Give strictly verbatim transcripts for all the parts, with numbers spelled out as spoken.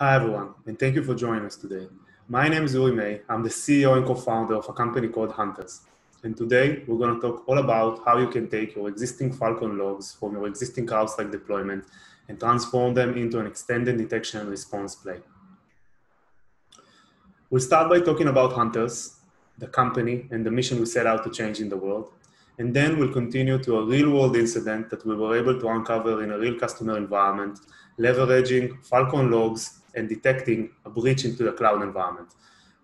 Hi everyone, and thank you for joining us today. My name is Uri May. I'm the C E O and co-founder of a company called Hunters. And today we're going to talk all about how you can take your existing Falcon logs from your existing CrowdStrike deployment and transform them into an extended detection and response play. We'll start by talking about Hunters, the company, and the mission we set out to change in the world. And then we'll continue to a real-world incident that we were able to uncover in a real customer environment, leveraging Falcon logs and detecting a breach into the cloud environment.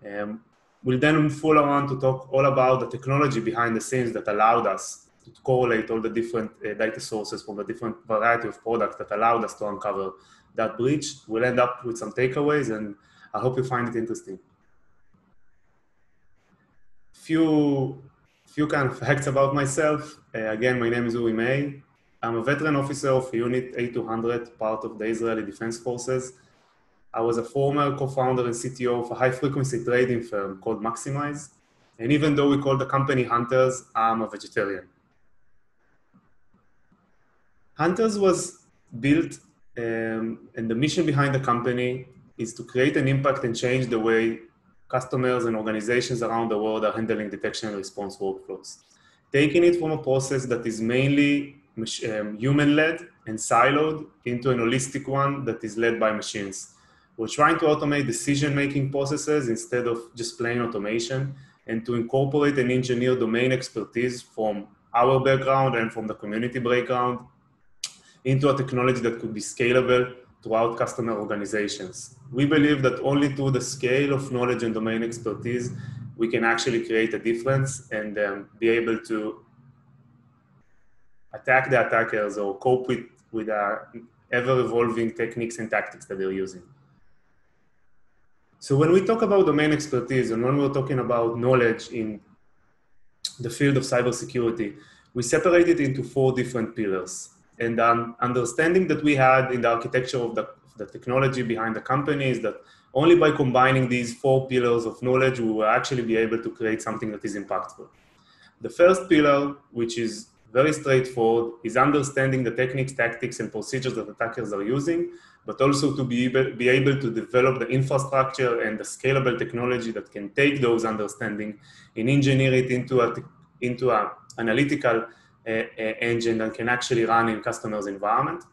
Um, we'll then follow on to talk all about the technology behind the scenes that allowed us to correlate all the different uh, data sources from a different variety of products that allowed us to uncover that breach. We'll end up with some takeaways, and I hope you find it interesting. Few, few kind of facts about myself. Uh, again, my name is Uri May. I'm a veteran officer of Unit eighty-two hundred, part of the Israeli Defense Forces. I was a former co-founder and C T O of a high-frequency trading firm called Maximize. And even though we call the company Hunters, I'm a vegetarian. Hunters was built, um, and the mission behind the company is to create an impact and change the way customers and organizations around the world are handling detection and response workflows. Taking it from a process that is mainly um, human-led and siloed into an holistic one that is led by machines. We're trying to automate decision-making processes instead of just plain automation, and to incorporate and engineer domain expertise from our background and from the community background into a technology that could be scalable throughout customer organizations. We believe that only through the scale of knowledge and domain expertise, we can actually create a difference and um, be able to attack the attackers or cope with, with our ever-evolving techniques and tactics that they're using. So when we talk about domain expertise and when we're talking about knowledge in the field of cybersecurity, we separate it into four different pillars. And the um, understanding that we had in the architecture of the, the technology behind the company is that only by combining these four pillars of knowledge, we will actually be able to create something that is impactful. The first pillar, which is very straightforward, is understanding the techniques, tactics, and procedures that attackers are using, but also to be able, be able to develop the infrastructure and the scalable technology that can take those understanding and engineer it into a into a analytical uh, uh, engine that can actually run in customers' environment.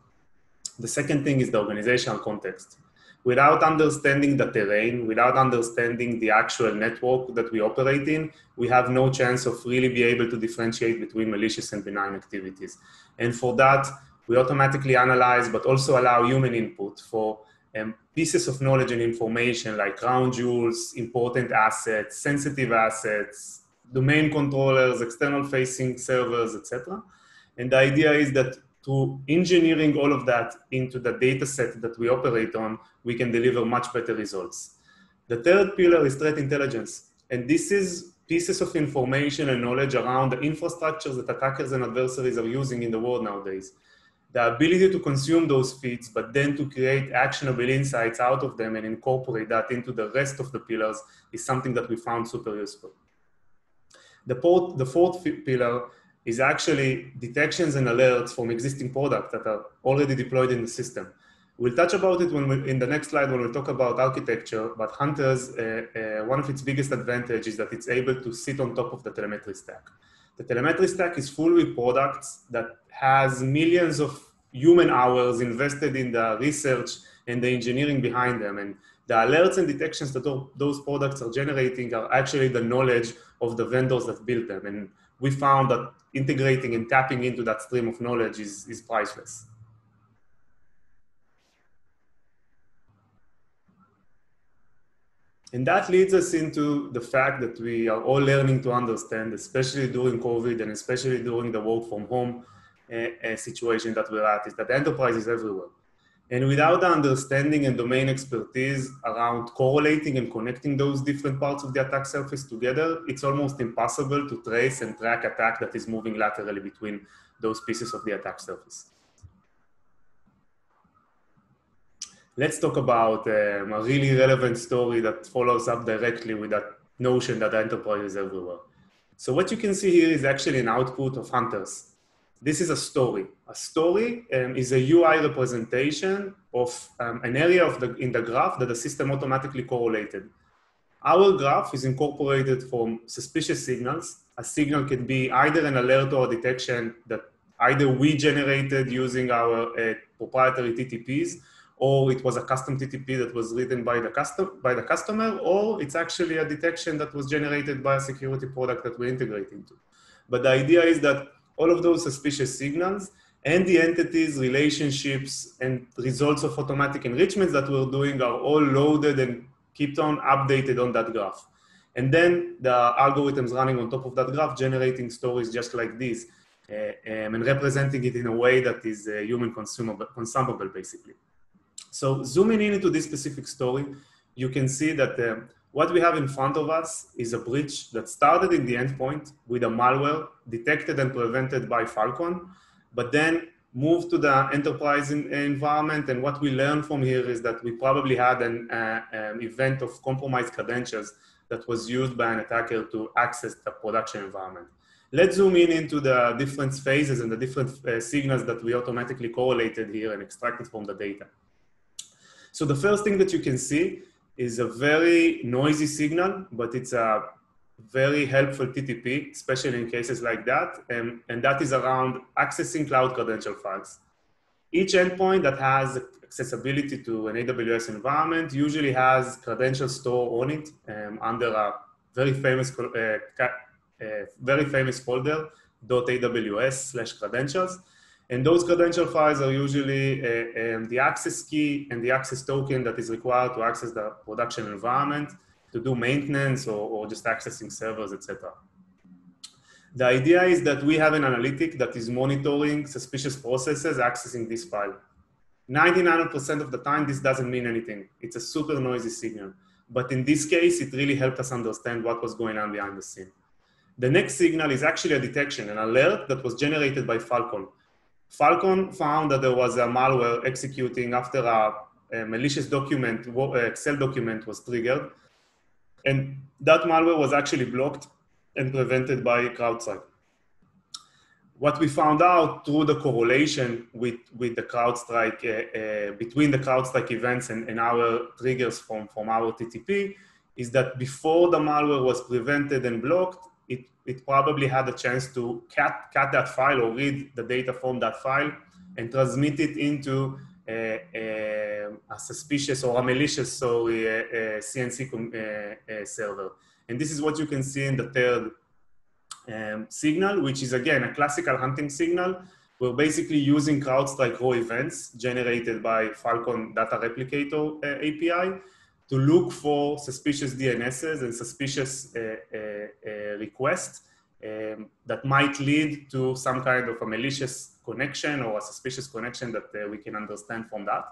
The second thing is the organizational context. Without understanding the terrain, without understanding the actual network that we operate in, we have no chance of really be able to differentiate between malicious and benign activities. And for that, we automatically analyze, but also allow human input for um, pieces of knowledge and information like crown jewels, important assets, sensitive assets, domain controllers, external facing servers, et cetera. And the idea is that through engineering all of that into the data set that we operate on, we can deliver much better results. The third pillar is threat intelligence. And this is pieces of information and knowledge around the infrastructures that attackers and adversaries are using in the world nowadays. The ability to consume those feeds, but then to create actionable insights out of them and incorporate that into the rest of the pillars is something that we found super useful. The, port, the fourth pillar is actually detections and alerts from existing products that are already deployed in the system. We'll touch about it when we, in the next slide when we talk about architecture, but Hunters, uh, uh, one of its biggest advantages is that it's able to sit on top of the telemetry stack. The telemetry stack is full with products that has millions of human hours invested in the research and the engineering behind them. And the alerts and detections that those products are generating are actually the knowledge of the vendors that built them. And we found that integrating and tapping into that stream of knowledge is, is priceless. And that leads us into the fact that we are all learning to understand, especially during COVID and especially during the work from home uh, situation that we're at, is that enterprise is everywhere. And without the understanding and domain expertise around correlating and connecting those different parts of the attack surface together, it's almost impossible to trace and track attack that is moving laterally between those pieces of the attack surface. Let's talk about um, a really relevant story that follows up directly with that notion that enterprise is everywhere. So what you can see here is actually an output of Hunters. This is a story. A story um, is a U I representation of um, an area of the, in the graph that the system automatically correlated. Our graph is incorporated from suspicious signals. A signal can be either an alert or a detection that either we generated using our uh, proprietary T T Ps, or it was a custom T T P that was written by the, custom, by the customer, or it's actually a detection that was generated by a security product that we integrate into. But the idea is that all of those suspicious signals and the entities, relationships, and results of automatic enrichments that we're doing are all loaded and kept on updated on that graph. And then the algorithms running on top of that graph, generating stories just like these uh, um, and representing it in a way that is uh, human consumable, consumable, basically. So zooming in into this specific story, you can see that uh, what we have in front of us is a breach that started in the endpoint with a malware detected and prevented by Falcon, but then moved to the enterprise in, environment. And what we learned from here is that we probably had an, uh, an event of compromised credentials that was used by an attacker to access the production environment. Let's zoom in into the different phases and the different uh, signals that we automatically correlated here and extracted from the data. So the first thing that you can see is a very noisy signal, but it's a very helpful T T P, especially in cases like that. And, and that is around accessing cloud credential files. Each endpoint that has accessibility to an A W S environment usually has credential store on it um, under a very famous, uh, uh, very famous folder, dot A W S slash credentials. And those credential files are usually uh, um, the access key and the access token that is required to access the production environment, to do maintenance, or, or just accessing servers, et cetera. The idea is that we have an analytic that is monitoring suspicious processes accessing this file. ninety-nine percent of the time, this doesn't mean anything. It's a super noisy signal. But in this case, it really helped us understand what was going on behind the scene. The next signal is actually a detection, an alert that was generated by Falcon. Falcon found that there was a malware executing after a, a malicious document, Excel document was triggered. And that malware was actually blocked and prevented by CrowdStrike. What we found out through the correlation with, with the CrowdStrike, uh, uh, between the CrowdStrike events and, and our triggers from, from our T T P, is that before the malware was prevented and blocked, It, it probably had a chance to cat, cat that file or read the data from that file and transmit it into a, a, a suspicious or a malicious, sorry, a, a C N C com, a, a server. And this is what you can see in the third um, signal, which is again a classical hunting signal. We're basically using CrowdStrike raw events generated by Falcon Data Replicator uh, A P I to look for suspicious D N Ss and suspicious uh, uh, uh, requests um, that might lead to some kind of a malicious connection or a suspicious connection that uh, we can understand from that.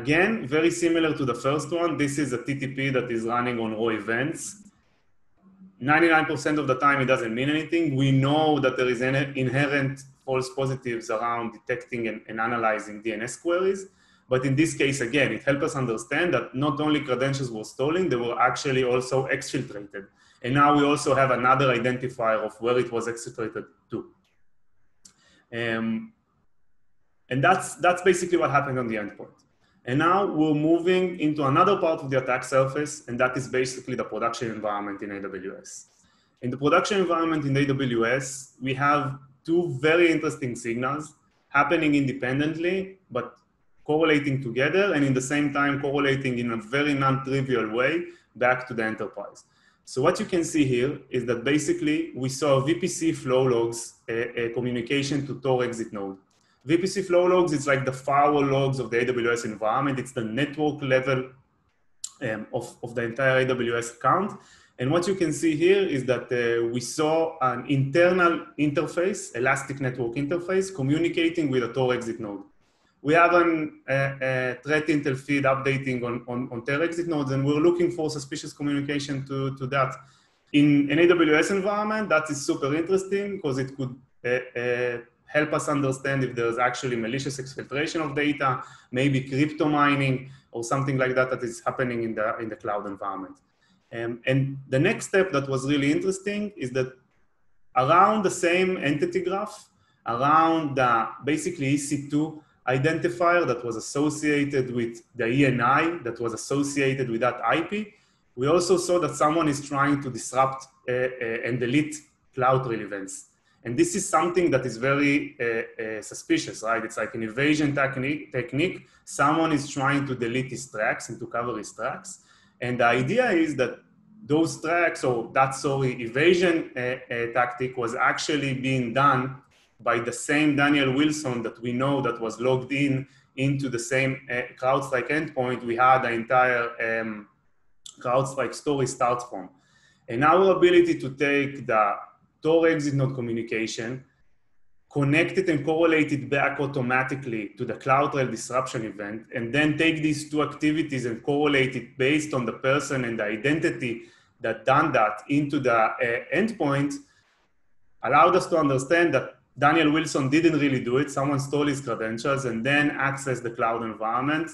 Again, very similar to the first one, this is a T T P that is running on raw events. ninety-nine percent of the time, it doesn't mean anything. We know that there is an inherent false positives around detecting and, and analyzing D N S queries. But in this case, again, it helped us understand that not only credentials were stolen, they were actually also exfiltrated. And now we also have another identifier of where it was exfiltrated to. Um, and that's, that's basically what happened on the endpoint. And now we're moving into another part of the attack surface, and that is basically the production environment in A W S. In the production environment in A W S, we have two very interesting signals happening independently, but correlating together and in the same time correlating in a very non-trivial way back to the enterprise. So what you can see here is that basically we saw V P C flow logs, a, a communication to Tor exit node. V P C flow logs is like the firewall logs of the A W S environment. It's the network level um, of, of the entire A W S account. And what you can see here is that uh, we saw an internal interface, elastic network interface, communicating with a Tor exit node. We have an, uh, a threat intel feed updating on, on, on Tor exit nodes, and we're looking for suspicious communication to, to that. In an A W S environment, that is super interesting because it could uh, uh, help us understand if there's actually malicious exfiltration of data, maybe crypto mining or something like that that is happening in the, in the cloud environment. Um, and the next step that was really interesting is that around the same entity graph, around the basically E C two identifier that was associated with the E N I, that was associated with that I P. We also saw that someone is trying to disrupt uh, uh, and delete CloudTrail events. And this is something that is very uh, uh, suspicious, right? It's like an evasion technique, technique. Someone is trying to delete his tracks and to cover his tracks. And the idea is that those tracks, or that sorry, evasion uh, uh, tactic was actually being done by the same Daniel Wilson that we know that was logged in into the same uh, CrowdStrike endpoint we had the entire um, CrowdStrike story starts from. And our ability to take the Tor exit node communication, connect it and correlate it back automatically to the CloudTrail disruption event, and then take these two activities and correlate it based on the person and the identity that done that into the uh, endpoint, allowed us to understand that Daniel Wilson didn't really do it. Someone stole his credentials and then accessed the cloud environment,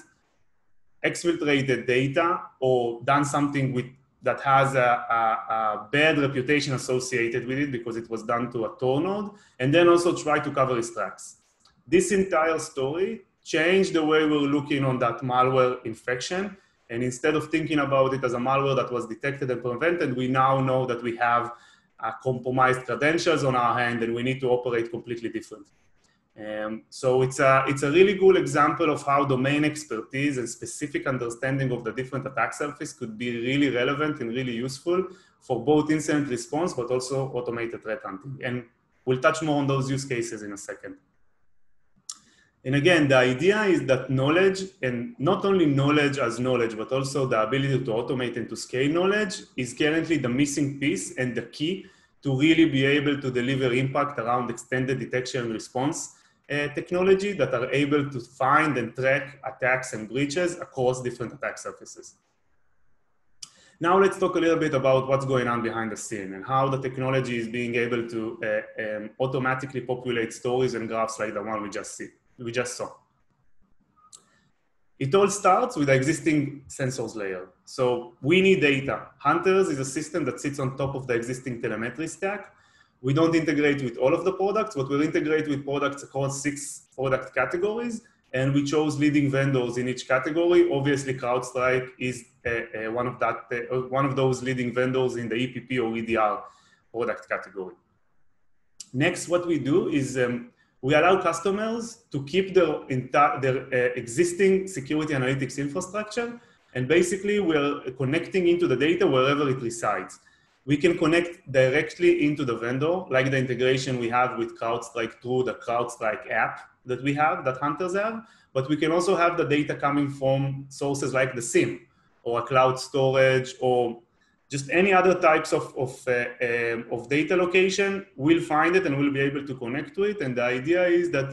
exfiltrated data, or done something with that has a, a, a bad reputation associated with it because it was done to a Tor node, and then also try to cover his tracks. This entire story changed the way we were looking on that malware infection. And instead of thinking about it as a malware that was detected and prevented, we now know that we have a compromised credentials on our hand and we need to operate completely different. Um, so it's a, it's a really cool example of how domain expertise and specific understanding of the different attack surface could be really relevant and really useful for both incident response, but also automated threat hunting. And we'll touch more on those use cases in a second. And again, the idea is that knowledge, and not only knowledge as knowledge, but also the ability to automate and to scale knowledge, is currently the missing piece and the key to really be able to deliver impact around extended detection and response Uh, technology that are able to find and track attacks and breaches across different attack surfaces. Now let's talk a little bit about what's going on behind the scene and how the technology is being able to uh, um, automatically populate stories and graphs like the one we just, see, we just saw. It all starts with the existing sensors layer. So we need data. Hunters is a system that sits on top of the existing telemetry stack. We don't integrate with all of the products, but we'll integrate with products across six product categories, and we chose leading vendors in each category. Obviously, CrowdStrike is uh, uh, one of that, uh, one of those leading vendors in the E P P or E D R product category. Next, what we do is um, we allow customers to keep their, their uh, existing security analytics infrastructure, and basically we're connecting into the data wherever it resides. We can connect directly into the vendor, like the integration we have with CrowdStrike through the CrowdStrike app that we have, that Hunters have, but we can also have the data coming from sources like the SIEM or a cloud storage or just any other types of, of, uh, um, of data location. We'll find it and we'll be able to connect to it. And the idea is that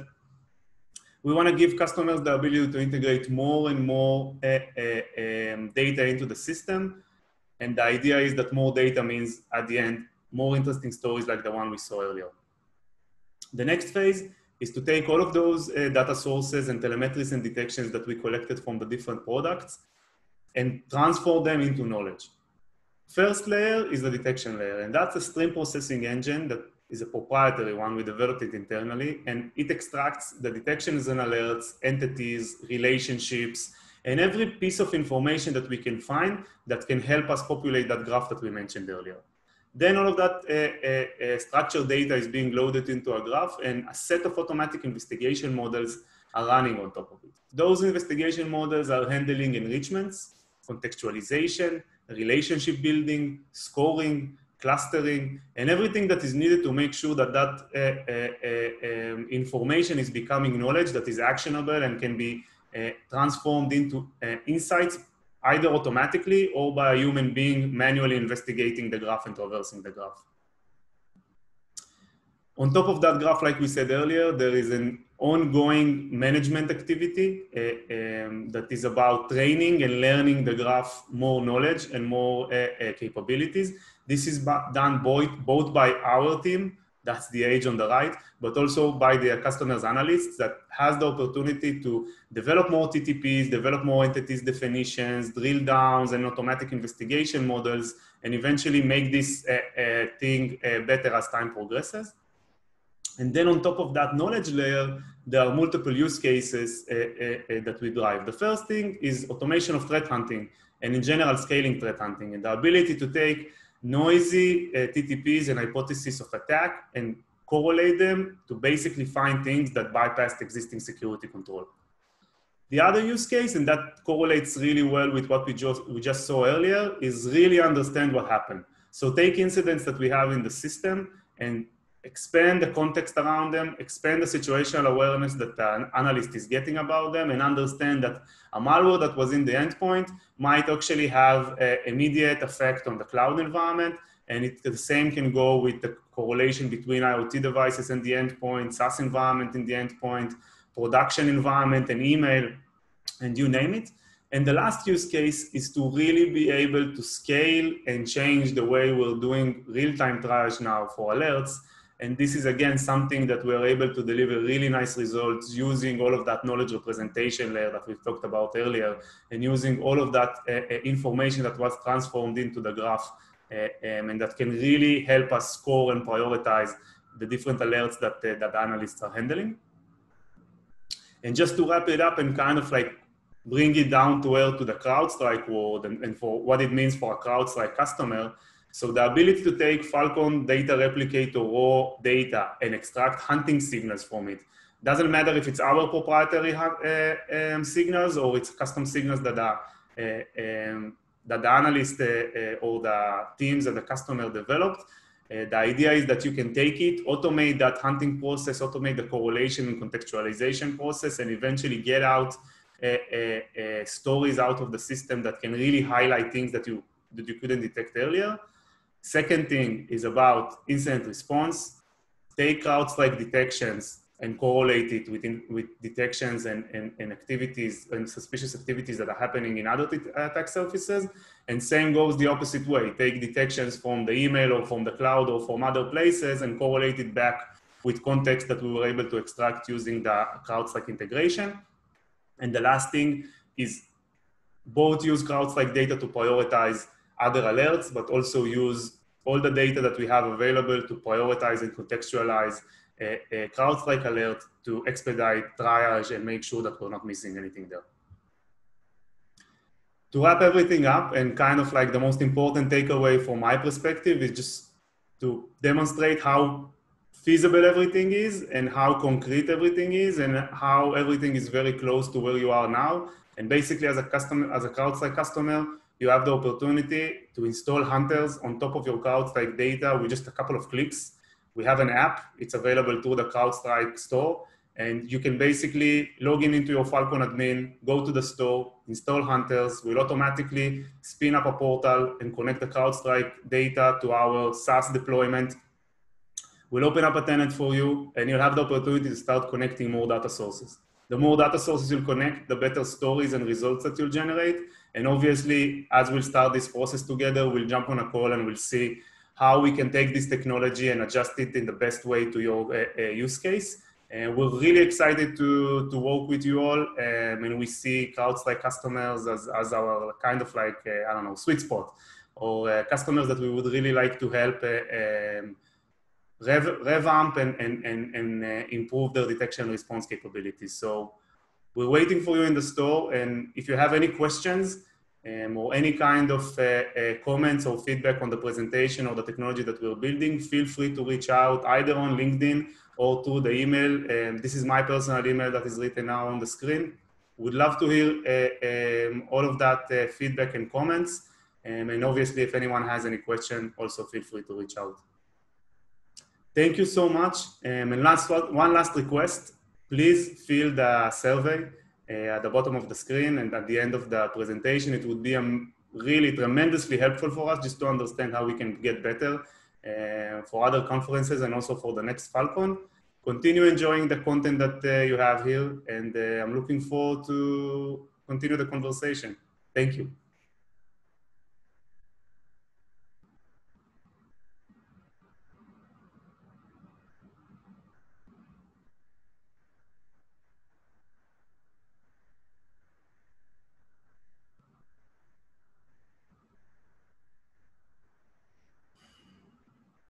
we want to give customers the ability to integrate more and more uh, uh, um, data into the system. And the idea is that more data means, at the end, more interesting stories like the one we saw earlier. The next phase is to take all of those uh, data sources and telemetries and detections that we collected from the different products and transform them into knowledge. First layer is the detection layer, and that's a stream processing engine that is a proprietary one. We developed it internally, and it extracts the detections and alerts, entities, relationships, and every piece of information that we can find that can help us populate that graph that we mentioned earlier. Then all of that uh, uh, uh, structured data is being loaded into a graph, and a set of automatic investigation models are running on top of it. Those investigation models are handling enrichments, contextualization, relationship building, scoring, clustering, and everything that is needed to make sure that that uh, uh, uh, um, information is becoming knowledge that is actionable and can be Uh, transformed into uh, insights, either automatically or by a human being manually investigating the graph and traversing the graph. On top of that graph, like we said earlier, there is an ongoing management activity uh, um, that is about training and learning the graph more knowledge and more uh, uh, capabilities. This is done both, both by our team That's the age on the right, but also by the customer's analysts that has the opportunity to develop more T T Ps, develop more entities definitions, drill downs and automatic investigation models, and eventually make this uh, uh, thing uh, better as time progresses. And then on top of that knowledge layer, there are multiple use cases uh, uh, uh, that we drive. The first thing is automation of threat hunting, and in general scaling threat hunting, and the ability to take noisy uh, T T Ps and hypotheses of attack and correlate them to basically find things that bypass existing security control. The other use case, and that correlates really well with what we just, we just saw earlier, is really understand what happened. So take incidents that we have in the system and expand the context around them, expand the situational awareness that an analyst is getting about them, and understand that a malware that was in the endpoint might actually have an immediate effect on the cloud environment. And it, the same can go with the correlation between IoT devices and the endpoint, SaaS environment in the endpoint, production environment and email, and you name it. And the last use case is to really be able to scale and change the way we're doing real-time triage now for alerts. And this is, again, something that we're able to deliver really nice results using all of that knowledge representation layer that we've talked about earlier, and using all of that uh, information that was transformed into the graph, uh, um, and that can really help us score and prioritize the different alerts that, uh, that analysts are handling. And just to wrap it up and kind of like bring it down to where to the CrowdStrike world and, and for what it means for a CrowdStrike customer. So the ability to take Falcon data replicator raw data and extract hunting signals from it. Doesn't matter if it's our proprietary uh, um, signals or it's custom signals that, are, uh, um, that the analyst uh, uh, or the teams and the customer developed. Uh, the idea is that you can take it, automate that hunting process, automate the correlation and contextualization process, and eventually get out uh, uh, uh, stories out of the system that can really highlight things that you, that you couldn't detect earlier. Second thing is about incident response. Take CrowdStrike detections and correlate it within, with detections and, and, and activities and suspicious activities that are happening in other attack surfaces. And same goes the opposite way. Take detections from the email or from the cloud or from other places and correlate it back with context that we were able to extract using the CrowdStrike integration. And the last thing is both use CrowdStrike data to prioritize other alerts, but also use all the data that we have available to prioritize and contextualize a, a CrowdStrike alert to expedite triage and make sure that we're not missing anything there. To wrap everything up, and kind of like the most important takeaway from my perspective is just to demonstrate how feasible everything is and how concrete everything is and how everything is very close to where you are now. And basically as a customer, as a CrowdStrike customer, you have the opportunity to install Hunters on top of your CrowdStrike data with just a couple of clicks. We have an app. It's available through the CrowdStrike store. And you can basically log in into your Falcon admin, go to the store, install Hunters. We'll automatically spin up a portal and connect the CrowdStrike data to our SaaS deployment. We'll open up a tenant for you, and you'll have the opportunity to start connecting more data sources. The more data sources you'll connect, the better stories and results that you'll generate. And obviously, as we'll start this process together, we'll jump on a call and we'll see how we can take this technology and adjust it in the best way to your uh, uh, use case. And we're really excited to, to work with you all. Um, and we see CrowdStrike customers as, as our kind of like, uh, I don't know, sweet spot, or uh, customers that we would really like to help uh, um, rev, revamp and, and, and, and uh, improve their detection response capabilities. So we're waiting for you in the store, and if you have any questions um, or any kind of uh, uh, comments or feedback on the presentation or the technology that we're building, feel free to reach out either on LinkedIn or through the email. Um, this is my personal email that is written now on the screen. We'd love to hear uh, um, all of that uh, feedback and comments. Um, and obviously, if anyone has any question, also feel free to reach out. Thank you so much. Um, and last one last request. Please fill the survey uh, at the bottom of the screen and at the end of the presentation. It would be um, really tremendously helpful for us just to understand how we can get better uh, for other conferences and also for the next Falcon. Continue enjoying the content that uh, you have here, and uh, I'm looking forward to continue the conversation. Thank you.